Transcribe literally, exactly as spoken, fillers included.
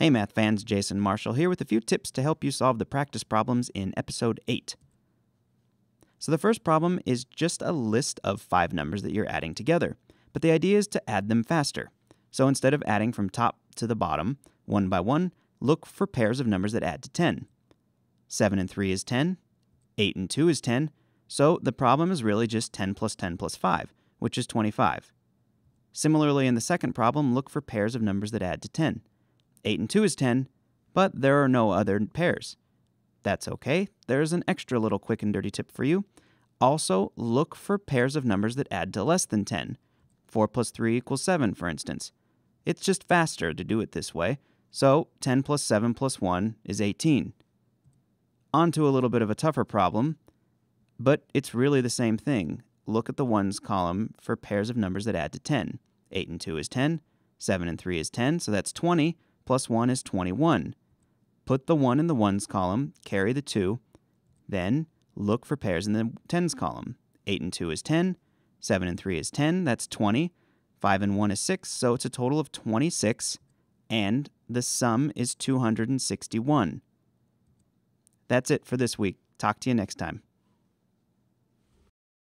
Hey math fans, Jason Marshall here with a few tips to help you solve the practice problems in episode eight. So the first problem is just a list of five numbers that you're adding together, but the idea is to add them faster. So instead of adding from top to the bottom, one by one, look for pairs of numbers that add to ten. seven and three is ten, eight and two is ten, so the problem is really just ten plus ten plus five, which is twenty-five. Similarly, in the second problem, look for pairs of numbers that add to ten. eight and two is ten, but there are no other pairs. That's okay. There's an extra little quick and dirty tip for you. Also, look for pairs of numbers that add to less than ten. four plus three equals seven, for instance. It's just faster to do it this way, so ten plus seven plus one is eighteen. On to a little bit of a tougher problem, but it's really the same thing. Look at the ones column for pairs of numbers that add to ten. eight and two is ten, seven and three is ten, so that's twenty. Plus one is twenty-one. Put the one in the ones column, carry the two, then look for pairs in the tens column. eight and two is ten, seven and three is ten, that's twenty, five and one is six, so it's a total of twenty-six, and the sum is two hundred sixty-one. That's it for this week. Talk to you next time.